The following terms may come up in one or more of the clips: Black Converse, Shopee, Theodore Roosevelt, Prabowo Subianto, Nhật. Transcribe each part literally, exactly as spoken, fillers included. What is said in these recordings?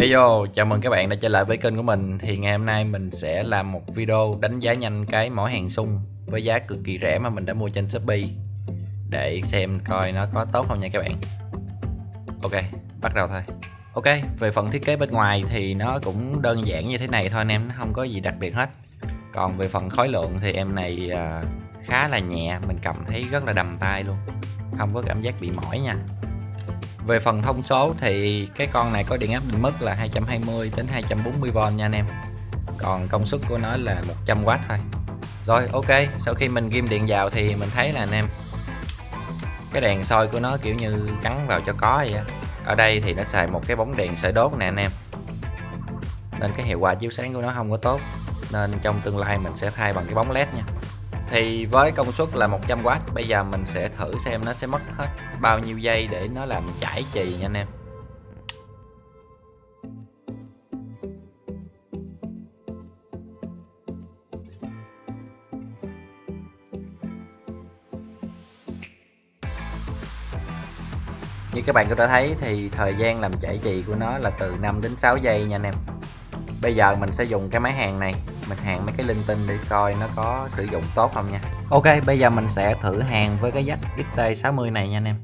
Hello, chào mừng các bạn đã trở lại với kênh của mình. Thì ngày hôm nay mình sẽ làm một video đánh giá nhanh cái mỏ hàng sung với giá cực kỳ rẻ mà mình đã mua trên Shopee, để xem coi nó có tốt không nha các bạn. Ok, bắt đầu thôi. Ok, về phần thiết kế bên ngoài thì nó cũng đơn giản như thế này thôi anh em, nó không có gì đặc biệt hết. Còn về phần khối lượng thì em này khá là nhẹ, mình cầm thấy rất là đầm tay luôn, không có cảm giác bị mỏi nha. Về phần thông số thì cái con này có điện áp định mức là hai trăm hai mươi đến hai trăm bốn mươi vôn nha anh em. Còn công suất của nó là một trăm oát thôi. Rồi ok, sau khi mình ghim điện vào thì mình thấy là anh em, cái đèn soi của nó kiểu như cắn vào cho có vậy á. Ở đây thì nó xài một cái bóng đèn sợi đốt nè anh em, nên cái hiệu quả chiếu sáng của nó không có tốt, nên trong tương lai mình sẽ thay bằng cái bóng led nha. Thì với công suất là một trăm oát, bây giờ mình sẽ thử xem nó sẽ mất hết bao nhiêu giây để nó làm chảy chì nha anh em. Như các bạn có thể thấy thì thời gian làm chảy chì của nó là từ năm đến sáu giây nha anh em. Bây giờ mình sẽ dùng cái máy hàn này, mình hàn mấy cái linh tinh để coi nó có sử dụng tốt không nha. Ok, bây giờ mình sẽ thử hàn với cái dách X T sáu mươi này nha anh em.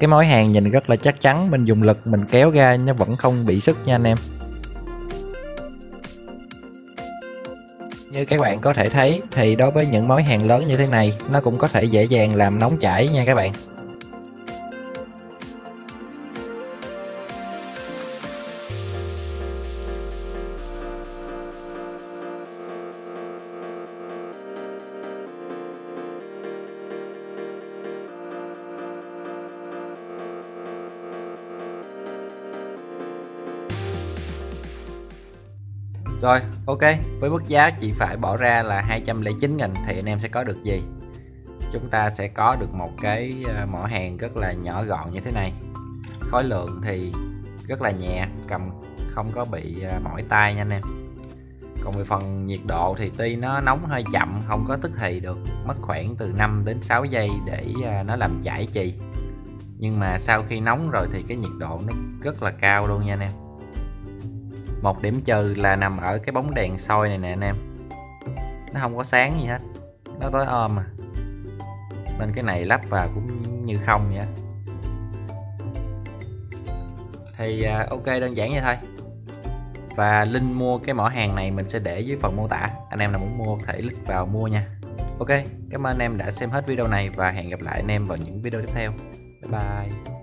Cái mối hàng nhìn rất là chắc chắn, mình dùng lực mình kéo ra nó vẫn không bị sức nha anh em. Như các bạn có thể thấy thì đối với những mối hàng lớn như thế này, nó cũng có thể dễ dàng làm nóng chảy nha các bạn. Rồi, ok, với mức giá chỉ phải bỏ ra là hai trăm lẻ chín nghìn thì anh em sẽ có được gì? Chúng ta sẽ có được một cái mỏ hàn rất là nhỏ gọn như thế này. Khối lượng thì rất là nhẹ, cầm không có bị mỏi tay nha anh em. Còn về phần nhiệt độ thì tuy nó nóng hơi chậm, không có tức thì được, mất khoảng từ năm đến sáu giây để nó làm chảy chì. Nhưng mà sau khi nóng rồi thì cái nhiệt độ nó rất là cao luôn nha anh em. Một điểm trừ là nằm ở cái bóng đèn soi này nè anh em, nó không có sáng gì hết, nó tối om à, nên cái này lắp vào cũng như không vậy á. Thì ok, đơn giản vậy thôi. Và link mua cái mỏ hàng này mình sẽ để dưới phần mô tả, anh em nào muốn mua có thể click vào mua nha. Ok, cảm ơn anh em đã xem hết video này và hẹn gặp lại anh em vào những video tiếp theo. Bye bye.